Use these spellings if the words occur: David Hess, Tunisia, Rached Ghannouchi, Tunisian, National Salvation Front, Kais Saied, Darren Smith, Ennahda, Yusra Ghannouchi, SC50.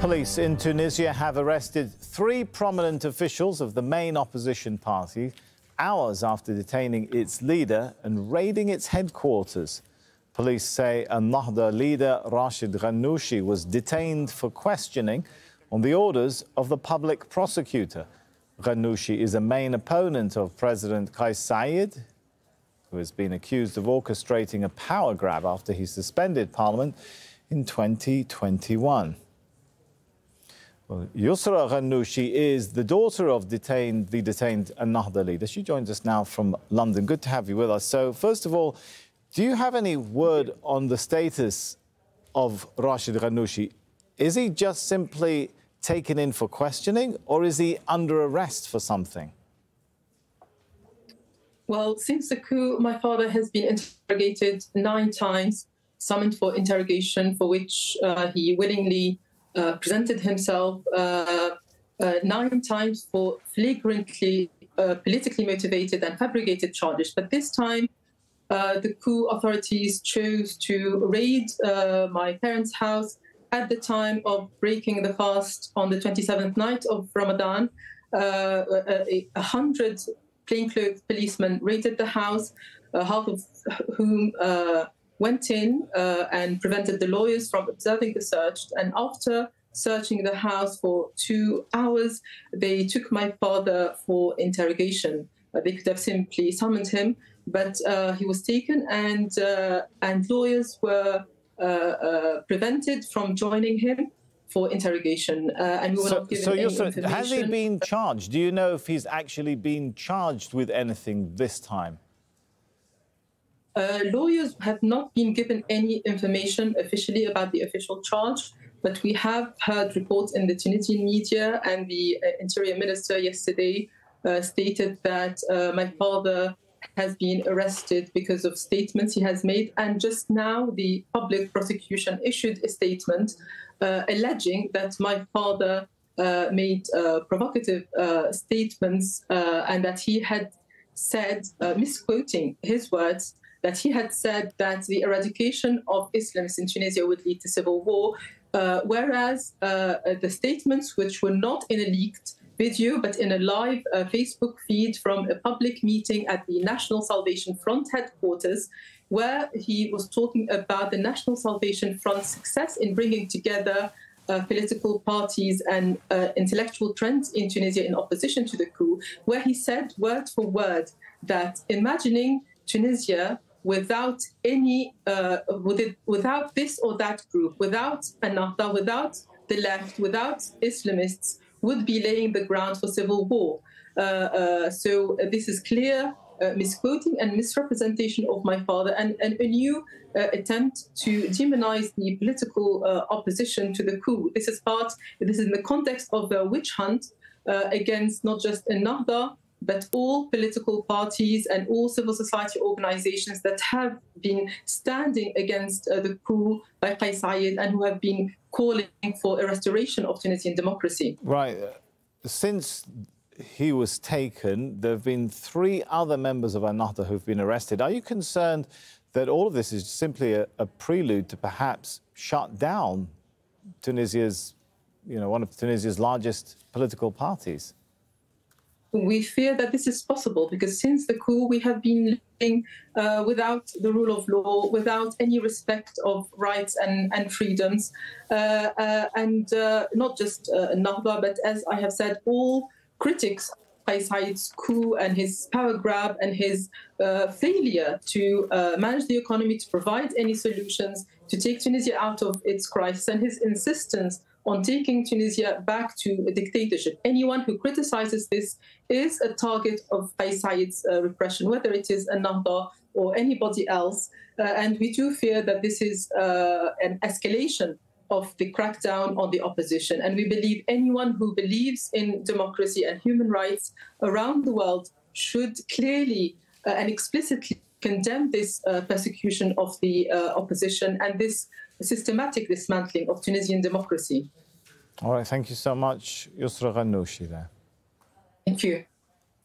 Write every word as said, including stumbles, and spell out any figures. Police in Tunisia have arrested three prominent officials of the main opposition party hours after detaining its leader and raiding its headquarters. Police say Ennahda leader Rached Ghannouchi was detained for questioning on the orders of the public prosecutor. Ghannouchi is a main opponent of President Kais Saied, who has been accused of orchestrating a power grab after he suspended parliament in twenty twenty-one. Well, Yusra Ghannouchi is the daughter of detained, the detained Ennahda leader. She joins us now from London. Good to have you with us. So, first of all, do you have any word on the status of Rached Ghannouchi? Is he just simply taken in for questioning, or is he under arrest for something? Well, since the coup, my father has been interrogated nine times, summoned for interrogation, for which uh, he willingly Uh, presented himself uh, uh, nine times for flagrantly uh, politically motivated and fabricated charges. But this time, uh, the coup authorities chose to raid uh, my parents' house at the time of breaking the fast on the twenty-seventh night of Ramadan. Uh, a, a hundred plainclothes policemen raided the house, uh, half of whom uh, went in uh, and prevented the lawyers from observing the search. And after searching the house for two hours, they took my father for interrogation. Uh, they could have simply summoned him, but uh, he was taken, and uh, and lawyers were uh, uh, prevented from joining him for interrogation. Uh, and we were so, not given so any information. Has he been charged? Do you know if he's actually been charged with anything this time? Uh, lawyers have not been given any information officially about the official charge, but we have heard reports in the Tunisian media, and the uh, Interior Minister yesterday uh, stated that uh, my father has been arrested because of statements he has made. And just now, the public prosecution issued a statement uh, alleging that my father uh, made uh, provocative uh, statements uh, and that he had said, uh, misquoting his words, that he had said that the eradication of Islamists in Tunisia would lead to civil war, uh, whereas uh, the statements, which were not in a leaked video but in a live uh, Facebook feed from a public meeting at the National Salvation Front headquarters, where he was talking about the National Salvation Front's success in bringing together Uh, political parties and uh, intellectual trends in Tunisia in opposition to the coup, where he said word for word that imagining Tunisia without any, uh, with it, without this or that group, without Ennahda, without the left, without Islamists, would be laying the ground for civil war. Uh, uh, so this is clear Uh, misquoting and misrepresentation of my father, and, and a new uh, attempt to demonize the political uh, opposition to the coup. This is part, this is in the context of the witch hunt uh, against not just Ennahda, but all political parties and all civil society organizations that have been standing against uh, the coup by Kais Saied and who have been calling for a restoration of Tunisian democracy. Right. Since he was taken, there have been three other members of Ennahda who've been arrested. Are you concerned that all of this is simply a, a prelude to perhaps shut down Tunisia's, you know, one of Tunisia's largest political parties? We fear that this is possible, because since the coup, we have been living uh, without the rule of law, without any respect of rights and, and freedoms. Uh, uh, and uh, not just uh, Ennahda, but as I have said, all critics of Kais Saied's coup and his power grab and his uh, failure to uh, manage the economy, to provide any solutions, to take Tunisia out of its crisis, and his insistence on taking Tunisia back to a dictatorship. Anyone who criticizes this is a target of Kais Saied's uh, repression, whether it is Ennahda or anybody else. Uh, and we do fear that this is uh, an escalation of the crackdown on the opposition. And we believe anyone who believes in democracy and human rights around the world should clearly uh, and explicitly condemn this uh, persecution of the uh, opposition and this systematic dismantling of Tunisian democracy. All right, thank you so much, Yusra Ghannouchi there. Thank you.